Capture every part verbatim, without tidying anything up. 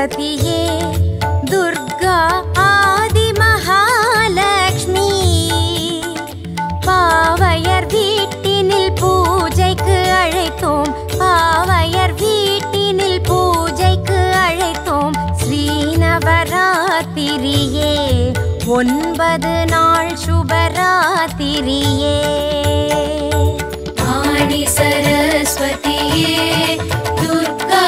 सरस्वतिये दुर्गा आदि महालक्ष्मी पावयर वीट्टिनिल पूजैक्कु अழைத்தோம் पावयर वीट्टिनिल पूजैक्कु अழைத்தோம் श्री नवरात्रिये ओन्पदु नाल शुभरात्रिये वाणी सरस्वतिये दुर्गा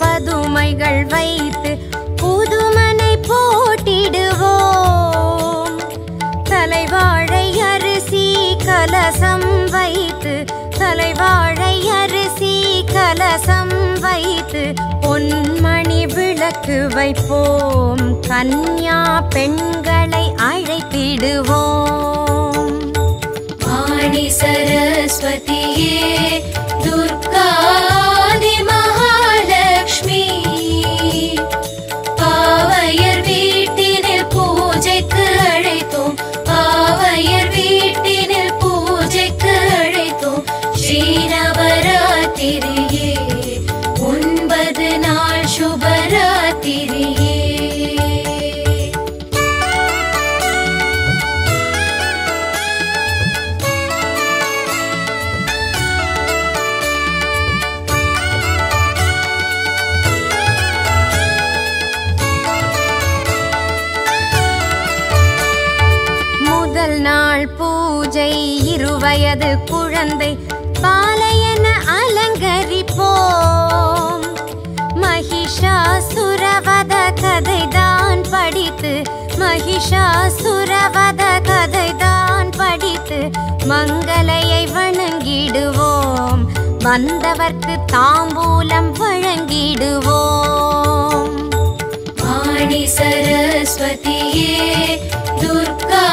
பதுமைகள் வைத்து புதுமனை போட்டிடுவோம் தலைவாழை அரிசி கலசம் வைத்து தலைவாழை அரிசி கலசம் வைத்து பொன்மணி விளக்கு வைப்போம் கன்யா பெண்களை அழைத்திடுவோம் வாணி சரஸ்வதியே துர்கா குழந்தை பாலையன அலங்கரிப்போம் மகிஷாசுரவத கதைதான் படித்து மகிஷாசுரவத கதைதான் படித்து மங்களையை வணங்கிடுவோம் வந்தவர்க்கு தாம்பூலம் வழங்கிடுவோம் வாணி சரஸ்வதியே துர்கா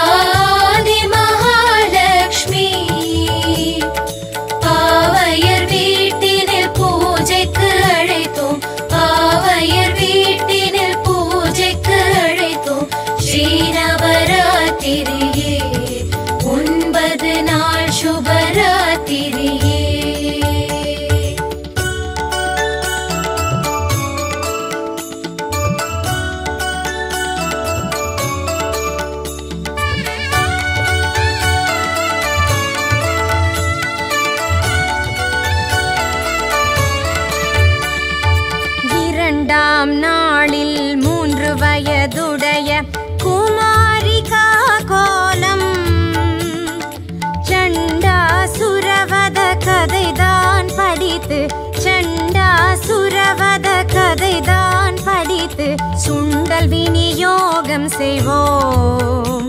सुंडल विनियोगम सेवोम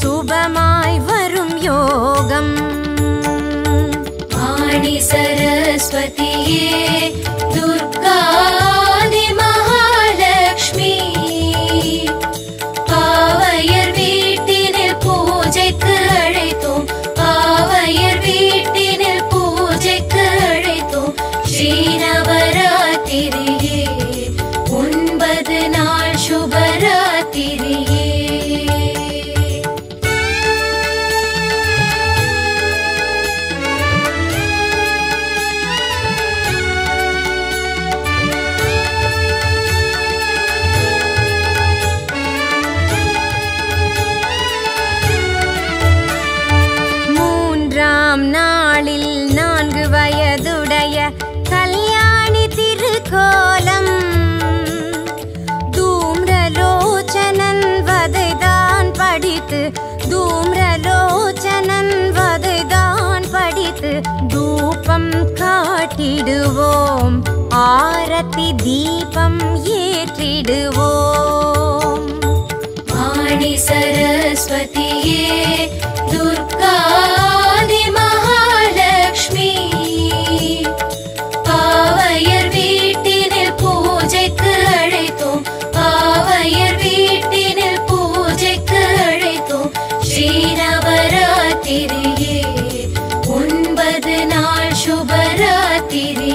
सुबमाय वरुम योगम वाणी सरस्वतिये दुर्गा धूपम काटिडुवोम आरति दीपम येट्टिडुवोम वाणी सरस्वतीये दुर्गा महालक्ष्मी पावयर वीटिनिल पूजैक्क अळैतोम् पावयर वीटिनिल पूजैक्क अळैतोम् श्री नवरात्रिये ओन्पदु नाळ शुभरात्रिये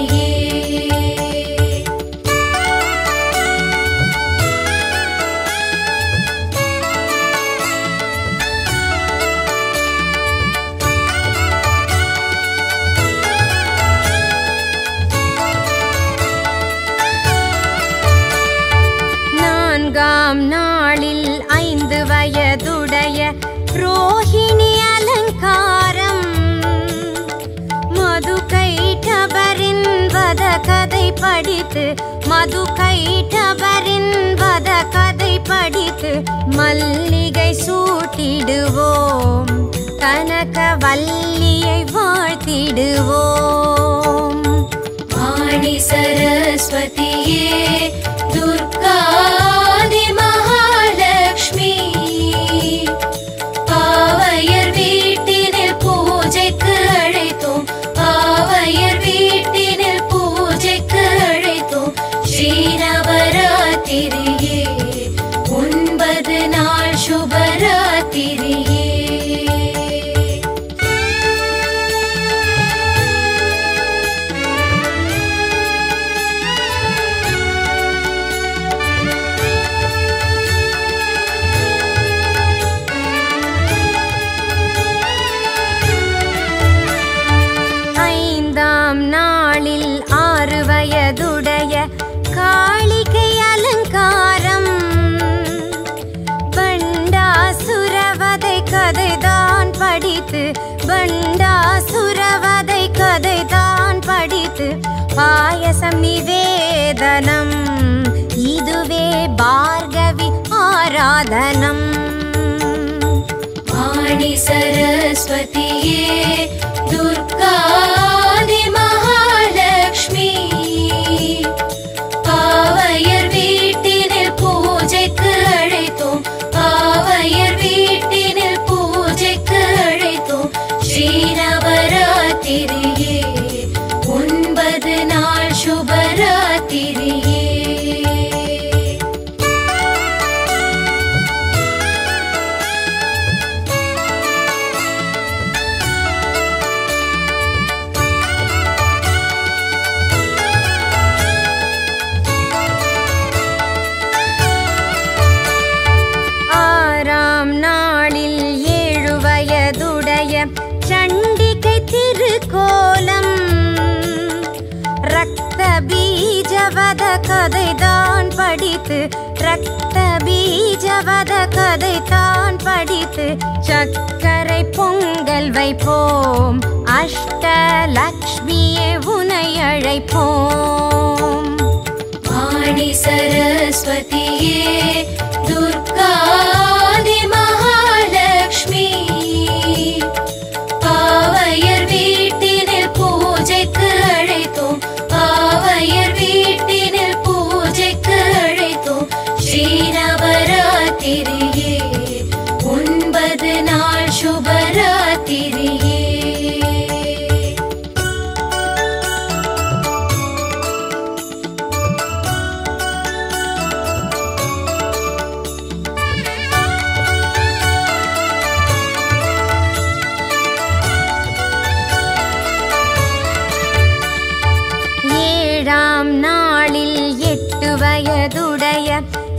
रोहिणी अलंकारम मधुकैटबरिन वदकदै पडित्तु मधुकैटबरिन वदकदै पडित्तु मल्लिगै सूटिडुवोम कनकवल्लियै वाळ्तिडुवोम वाणी सरस्वतिये दुर्गा बंडासुरवधै कदैतान् पडित्तु पायसं निवेदनम् इदुवे भार्गवी आराधनम् वाणी सरस्वतिये दुर्गा महालक्ष्मी पावयर् वीट्टिनिल् पूजैक्क अळैतोम् पावयर् वीट्टिनिल् पूजैक्क अळैतोम् श्री नवरात्रिये ओन्पदु नाळ शुभरात्रिये कदैतान् पडित्तु रक्तबीजवद कदैतान् पडित्तु सक्करै पोंगल वैपोम् अष्टलक्ष्मीये उनै अळैपोम् वाणी सरस्वतिये दुर्गा महालक्ष्मी पावयर् वीट्टिनिल् पूजैक्क अळैतोम् पावयर् वीट्टिनिल् पूजैक्क अळैतोम् श्री नवरात्रिये ओन्पदु नाळ शुभरात्रिये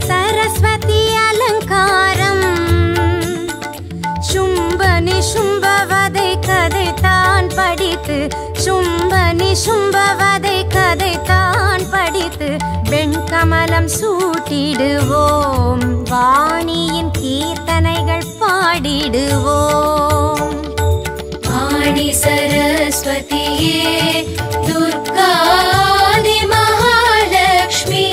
सरस्वती अलंकारम शुंभनि शुंभवदे कदैतान् पडित्तु शुंभनि शुंभवदे कदैतान् पडित्तु वेण्कमलं सूटिडुवोम् वाणियिन् कीर्तनैगळ पाडिडुवोम् वाणी सरस्वतिये दुर्गा महालक्ष्मी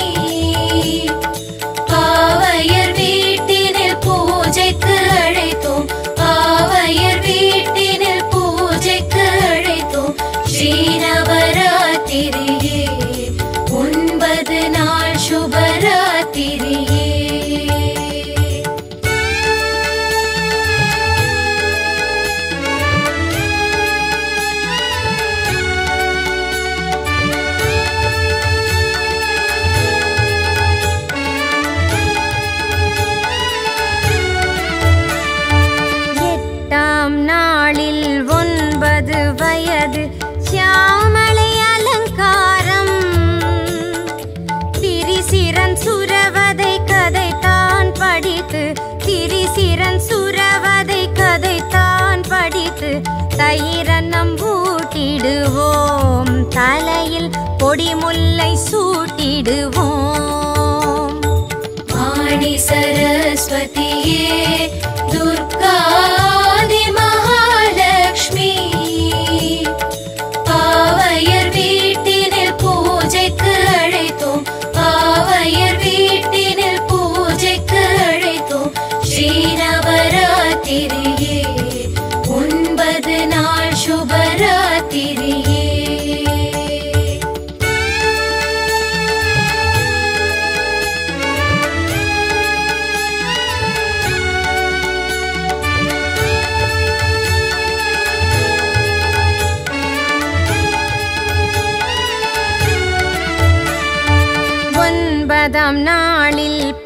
पावयर् वीट्टिनिल् पूजैक्क अळैतोम् पावयर् वीट्टिनिल् पूजैक्क अळैतोम् श्री नवरात्रिये ओन्पदु नाळ शुभरात्रिये கோடி முல்லை சூட்டிடுவோம் வாணி சரஸ்வதியே துர்க்கா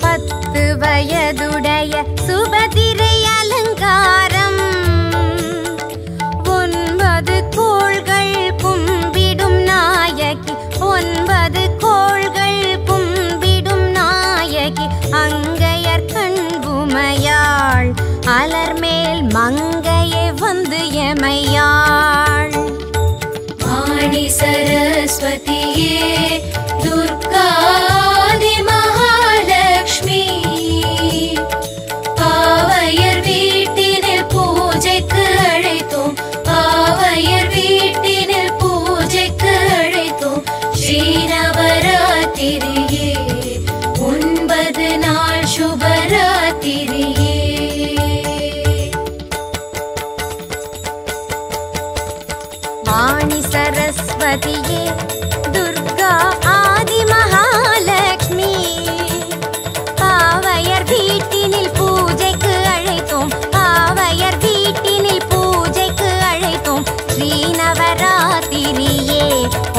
पत्तु वयदुडय सुबदिरे अलंगारम ओन्पदु कोल्गल कुंबिडुम नायकी ओन्पदु कोल्गल कुंबिडुम नायकी अंगैयर कण्बुमयाळ अलर्मेल मंगये वंदु एमैयाळ वाणी सरस्वतिये दुर्गा सरस्वतिये दुर्गा आदि महालक्ष्मी पावयर वीट्टिनिल पूजैक्कु अழைத்தோம் पावयर वीट्टिनिल पूजैक्कु அழைத்தோம் श्री नवरात्रिये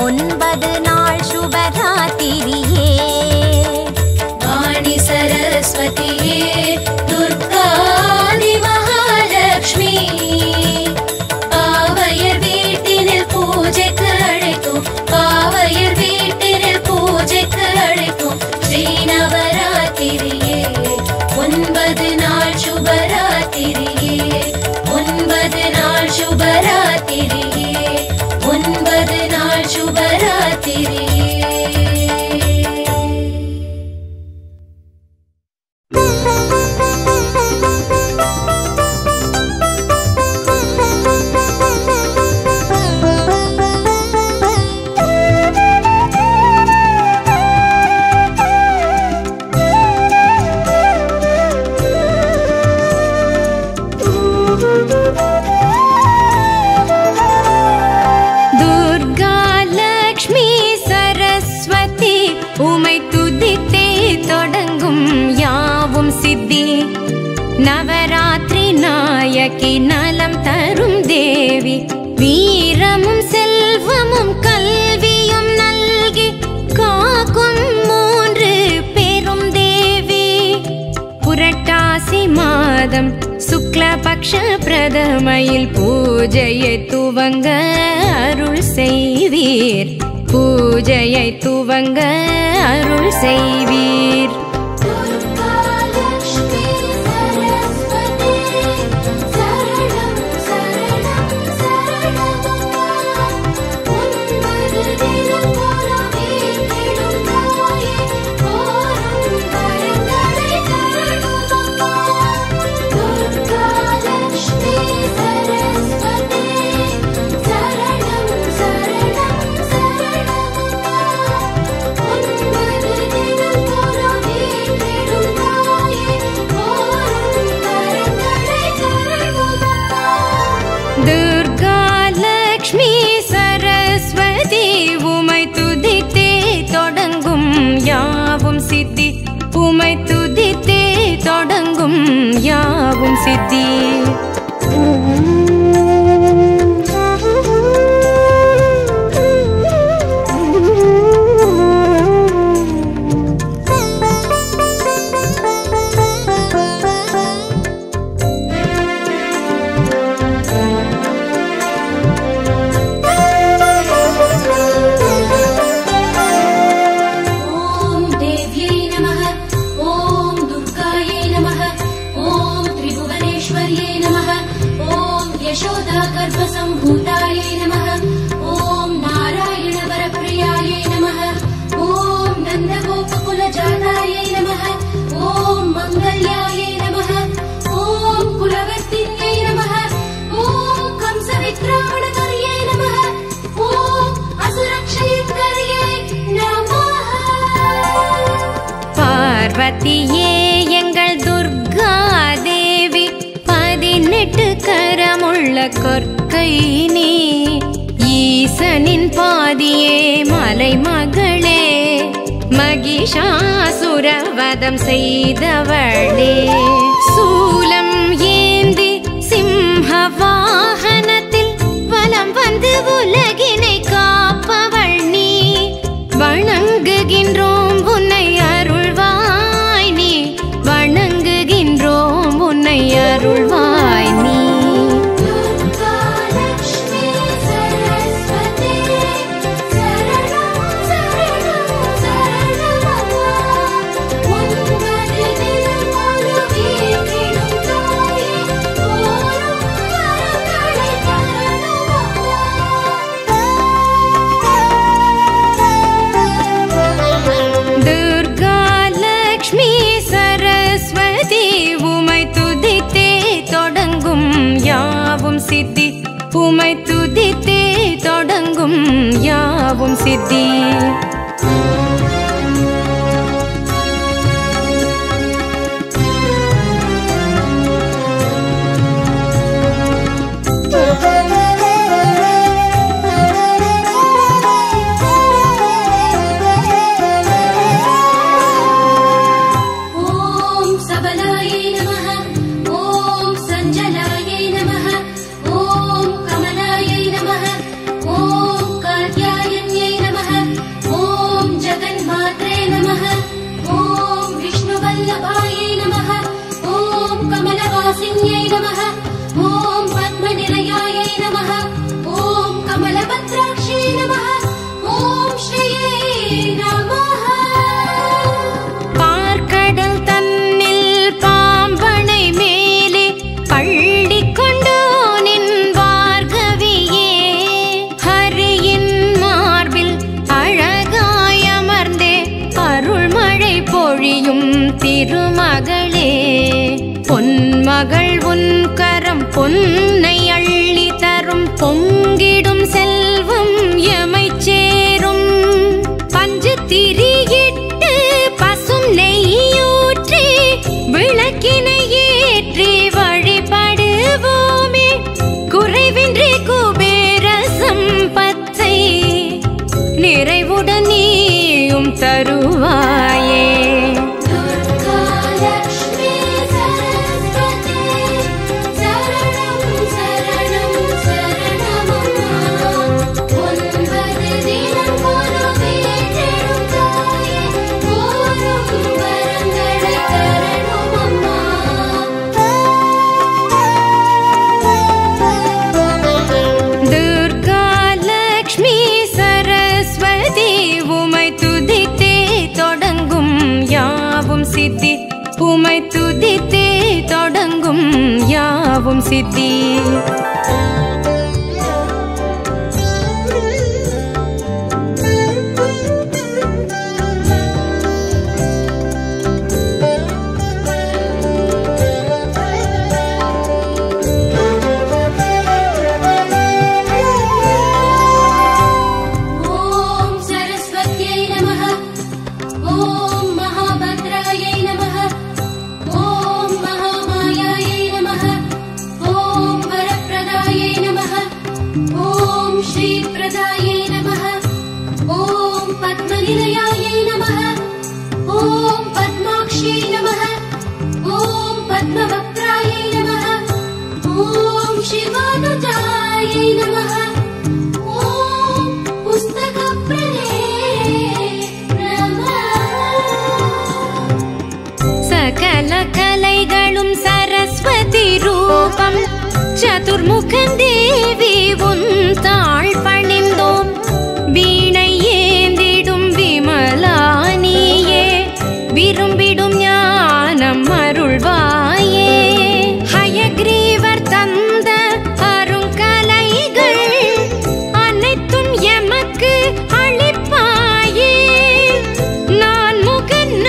ओन्पदु नाळ शुभरात्रिये वाणी सरस्वतिये दुर्गा आदि महालक्ष्मी பிரதமையில் பூஜையை துவங்க அருள் செய்வீர் பூஜையை துவங்க அருள் செய்வீர் யாவும் சித்தி यशोदा गर्भसंभूताय नमः ओम नारायण वरप्रियाय नमः। वरदाय नमः ओम मंगल्याय नमः ओम कुलवत्तिन्यै नमः ओम कंसवित्राणकार्यै नमः ओम असुरक्षयकर्यै नमः। पार्वतीये एंगल दुर्गा देवी पदिनेट्टु करमुल्ल कोर्कै नी ईसनिन पादिये मलै मगळे महिषासुरवधं सेयदवळे सूलं येंदी सिंहवाहनत्तिल वलं वंदु उलगिनै कापवळ नी वणंगुगिன்றோம் உன்னை அருள்வாய் நீ வணங்குகின்றோம் உன்னை அருள்வாய் நீ। सिद्धि उमै तुदिते तोडंगुम यावुम सिद्धि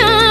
ना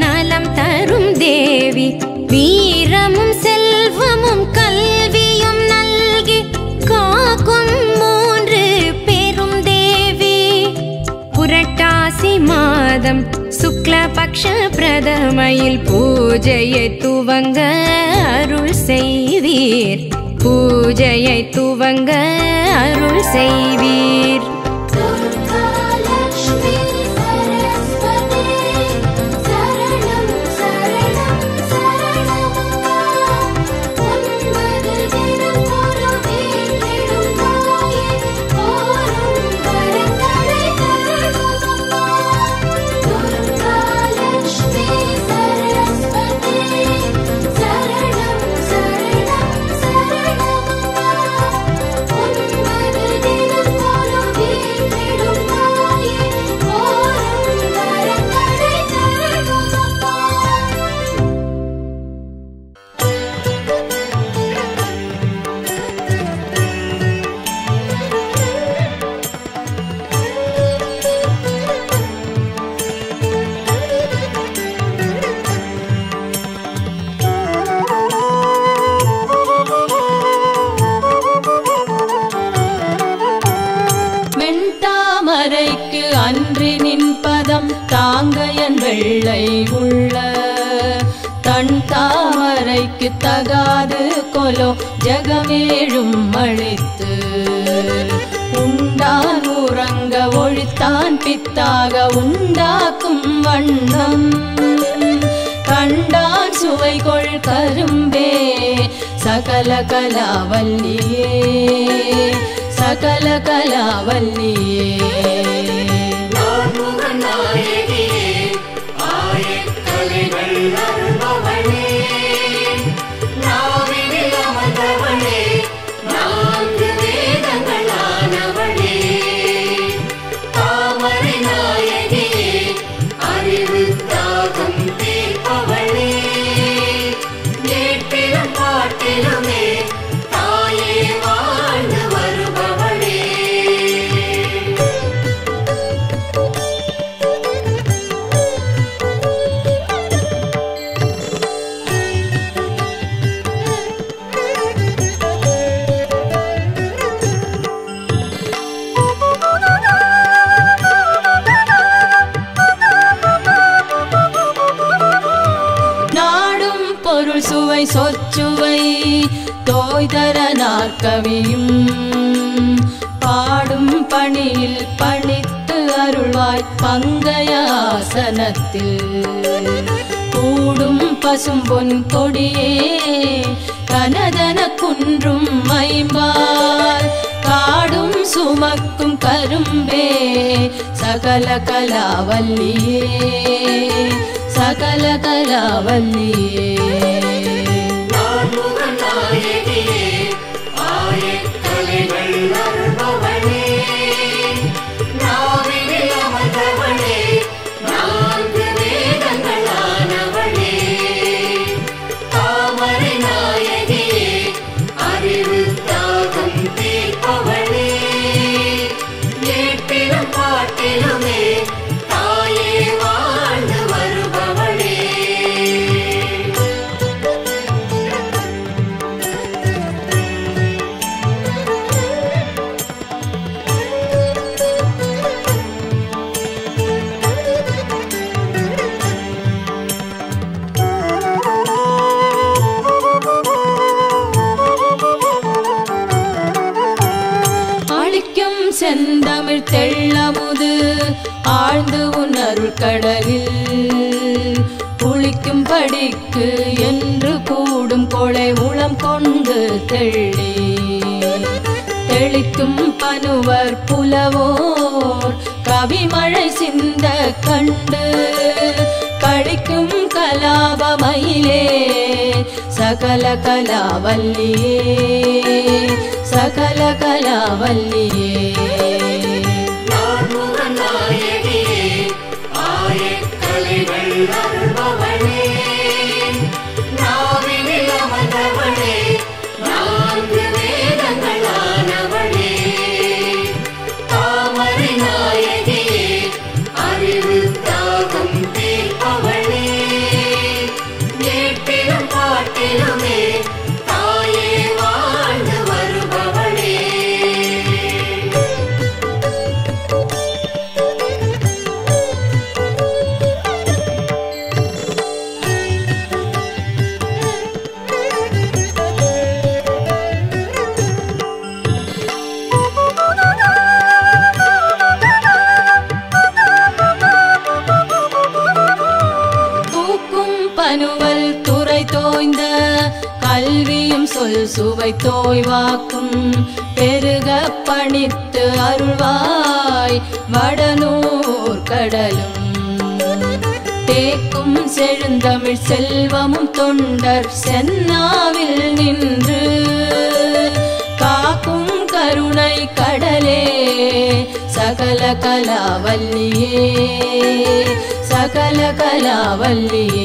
நலம் தரும் தேவி வீரமும் செல்வமும் கல்வியும் நல்கி காக்கும் மூன்று பெரும் தேவி புரட்டாசி மாதம் சுக்லபக்ஷ பிரதமையில் பூஜையை துவங்க அருள் செய்வீர் பூஜையை துவங்க அருள் செய்வீர் தகாது கொலோ ஜகமேழும் மழித்து உண்டான் உறங்க ஒழித்தான் பித்தாக உண்டாக்கும் வண்ணம் கண்டான் சுவைகொள் கரும்பே சகல கலாவல்லியே சகல கலாவல்லியே சொச்சுவை தோய்தர நாற்கவியும் பாடும் பணியில் பணித்து அருள்வாய் பங்கயாசனத்தில் கூடும் பசும்பொன் கொடியே கனதன குன்றும் மைம்பால் காடும் சுமக்கும் கரும்பே சகல கலாவல்லியே சகல கலாவல்லியே தெள்ளமுது ஆழ்ந்து உணருள் கடலில் குளிக்கும் படிக்கு என்று கூடும் கொலை உளம் கொண்டு தெள்ளி தெளிக்கும் பனுவர் புலவோர் கவிமழை சிந்த கண்டு படிக்கும் கலாபமயிலே சகல கலாவல்லியே சகல கலாவல்லியே அவளே சுவை தோய்வாக்கும் பெருக பணித்து அருள்வாய் வடனூர் கடலும் தேக்கும் செழுந்தமிழ் செல்வமும் தொண்டர் சென்னாவில் நின்று காக்கும் கருணை கடலே சகல கலாவல்லியே சகல கலாவல்லியே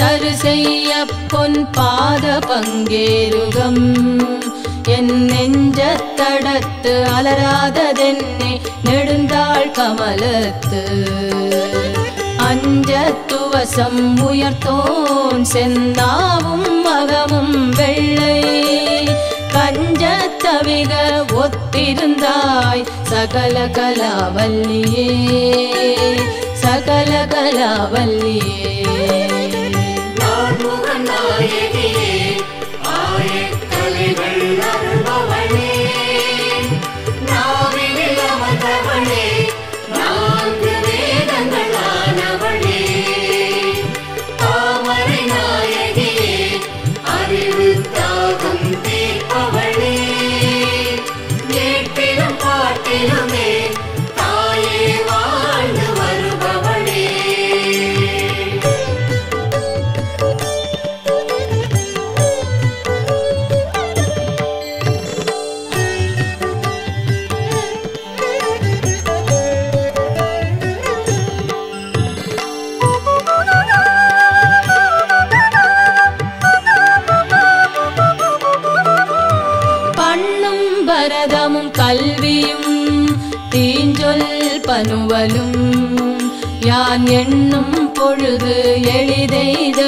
தரு செய்ய பொன் பாத பங்கேருகம் என் நெஞ்சத்தடத்து அலராததென்னை நெடுந்தாள் கமலத்து அஞ்ச துவசம் உயர்த்தோன் செந்தாவும் மகமும் வெள்ளை கஞ்ச தவிக ஒத்திருந்தாய் சகல கலாவல்லியே சகல கலாவல்லியே யான் எண்ணும் பொழுது எளிதெய்த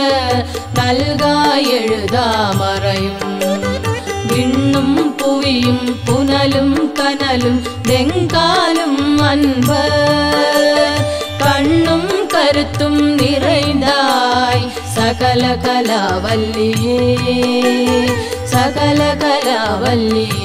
நல்காய் எழுதாமறையும் விண்ணும் புவியும் புனலும் கனலும் வெங்காலும் அன்ப கண்ணும் கருத்தும் நிறைந்தாய் சகல கலாவல்லியே சகல கலாவல்லியே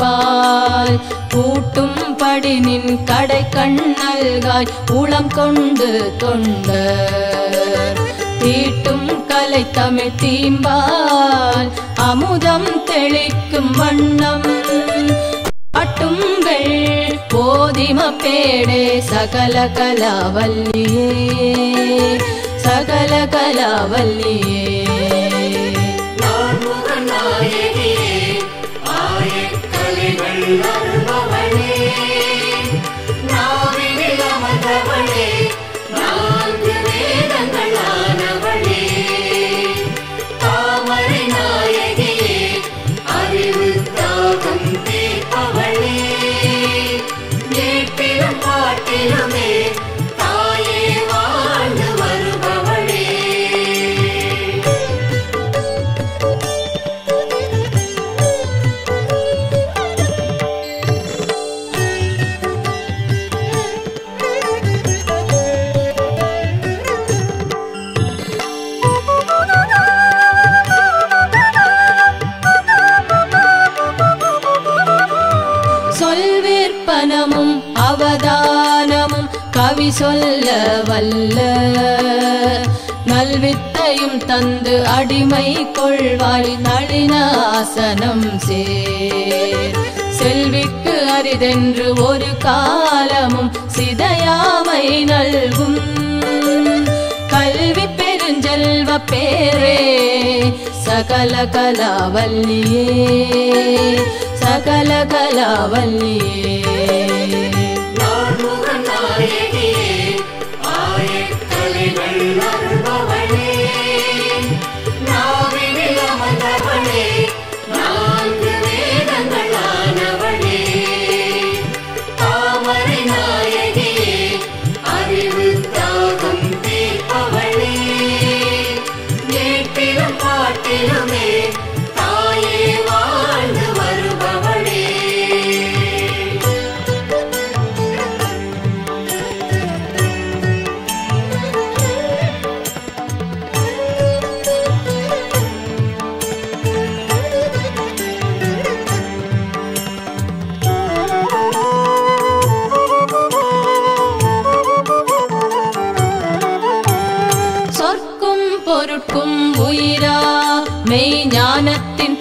பால் கூட்டும் படினின் கடை கண்ணல்காய் உளம் கொண்டு தொண்டர் தீட்டும் கலை தமிழ் தீம்பால் அமுதம் தெளிக்கும் வண்ணம் அட்டுங்கள் போதிம பேடே சகல கலாவல்லியே சகல கலாவல்லியே தாயே வாழ்ந்து வருபவளே கவி சொல்ல வல்ல நல்வித்தையும் தந்து அடிமை கொள்வாய் நளினாசனம் சேர் செல்விக்கு அரிதென்று ஒரு காலமும் சிதையாமை நல்கும் கல்வி பெருஞ்செல்வ பேரே சகல கலாவல்லியே சகல கலாவல்லியே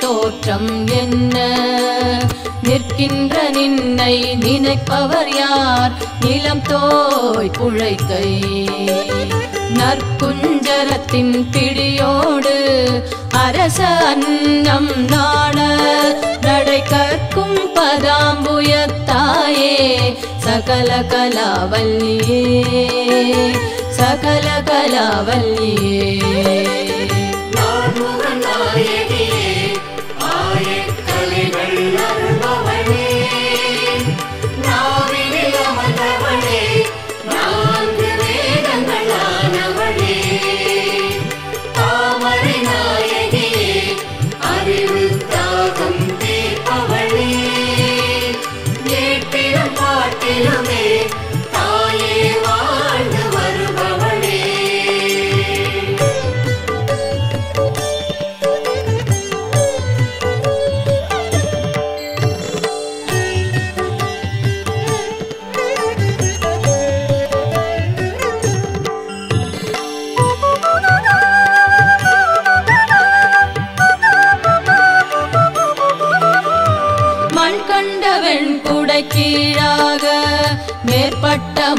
தோற்றம் என்ன நிற்கின்ற நின்னை நினைப்பவர் யார் நிலம் தோய் புழைக்கை நற்குஞ்சரத்தின் பிடியோடு அரச அன்னம் நாட நடை கற்கும் பராம்புயத்தாயே சகல கலாவல்லியே சகல கலாவல்லியே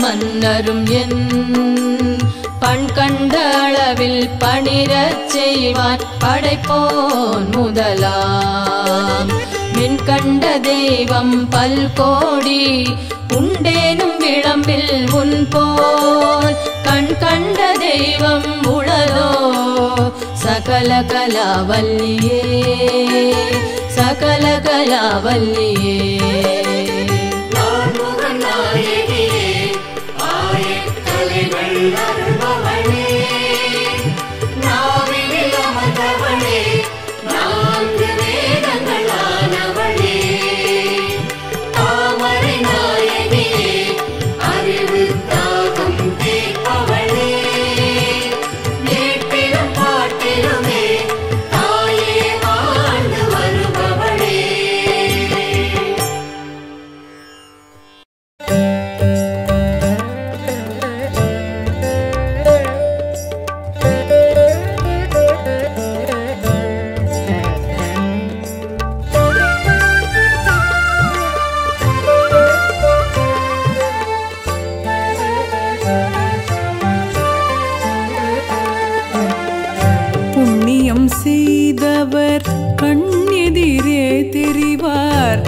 மன்னரும் என் பண் கண்ட அளவில் பணிரச் செய்வான் படைப்போன் முதலாம் மின் கண்ட தெய்வம் பல்கோடி உண்டேனும் விளம்பில் உன் போல் கண் கண்ட தெய்வம் உளரோ சகல கலாவல்லியே சகல கலாவல்லியே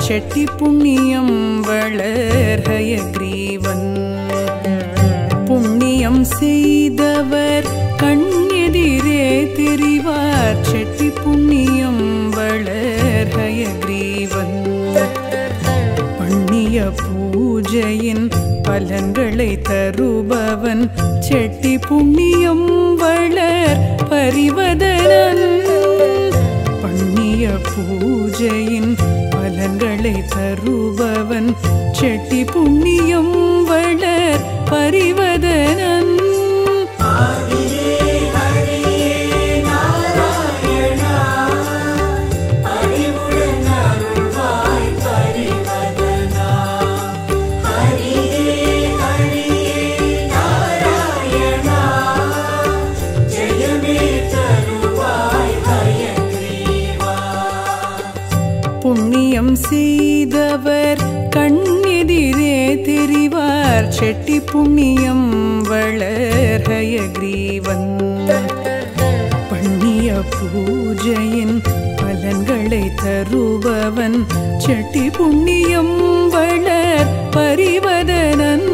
செட்டி புண்ணியம் வளர் ஹயக்ரீவன் புண்ணியம் செய்தவர் கண்ணெதிரே தெரிவார் செட்டி புண்ணியம் வளர் ஹயக்ரீவன் பண்ணிய பூஜையின் பலன்களை தருபவன் செட்டி புண்ணியம் வளர் பரிவதனன் பண்ணிய பூஜையின் பலன்களை தருபவன் செட்டி புண்ணியம் வளர் பரிவதனன் புண்ணியம் செய்தவர் கண்ணெதிரே தெரிவார் செட்டி புண்ணியம் வளர்ஹய கிரீவன் பண்ணிய பூஜையின் பலன்களை தருபவன் செட்டி புண்ணியம் வளர் பரிவதனன்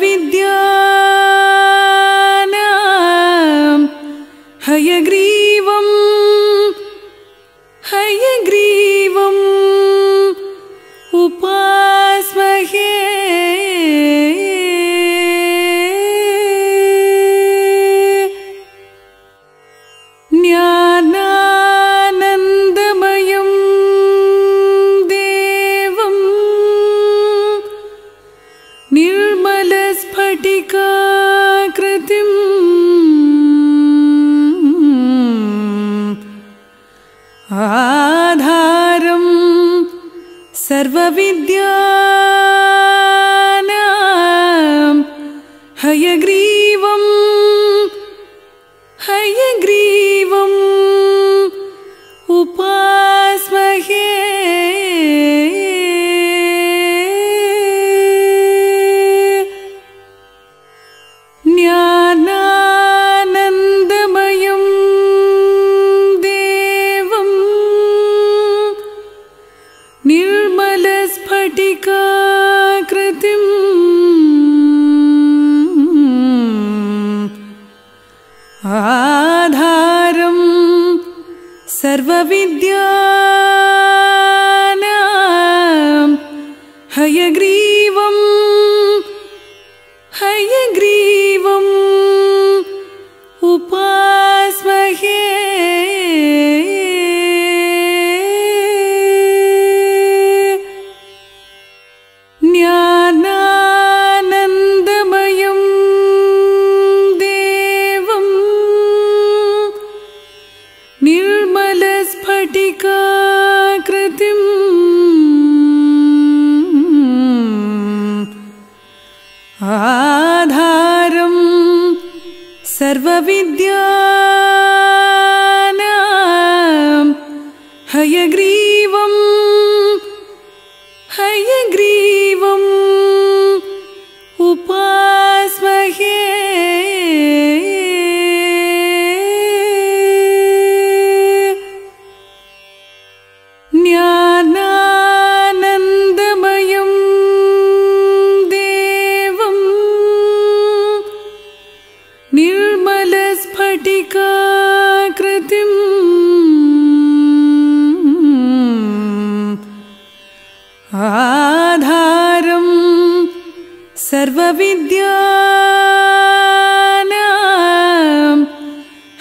विद्यानां हयग्रीवं हयग्रीवं उपास्महे।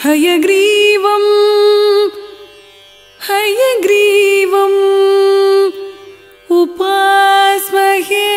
Haya Grivam Upasmahe।